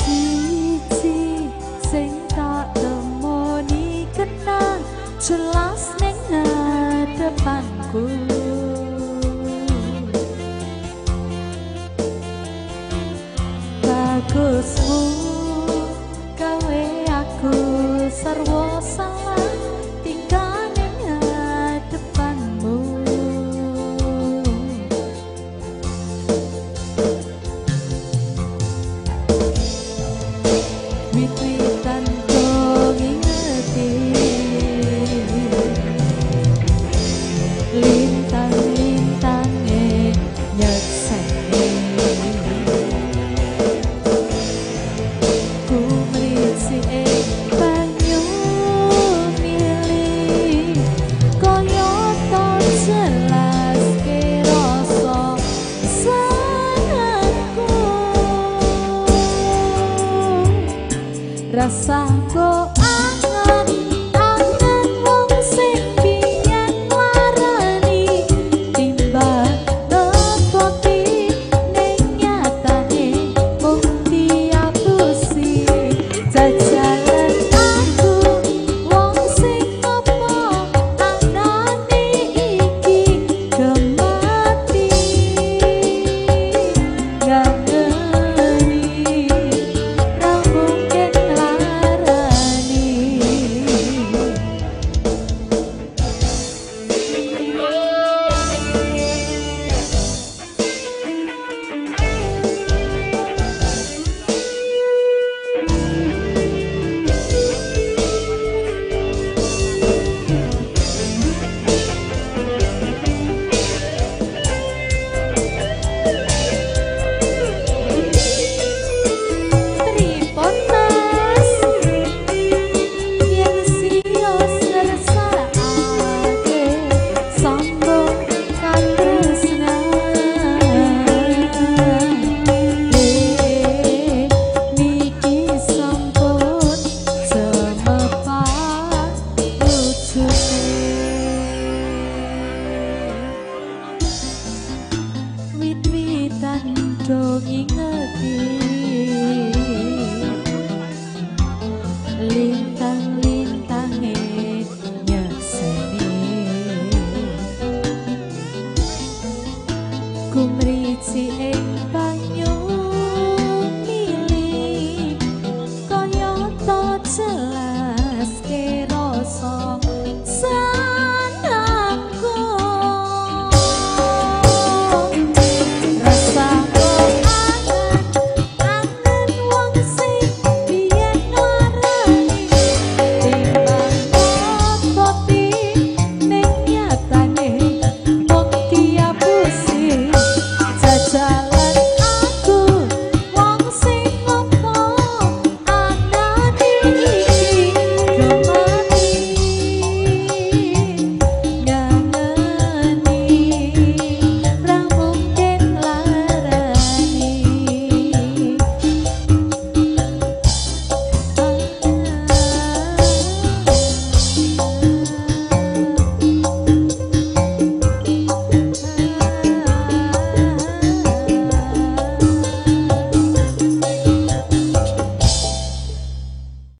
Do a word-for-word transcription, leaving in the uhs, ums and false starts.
siji sing tak temoni kenang jelas ning ngadepanku, bagusmu gawe aku sarwa salah tingkah ning ngadepanmu, wit-witan do ngingeti lintang-lintange nyekseni, ku mrisi ing banyu mili kaya tak jelas kerasa sanganku. Rasaku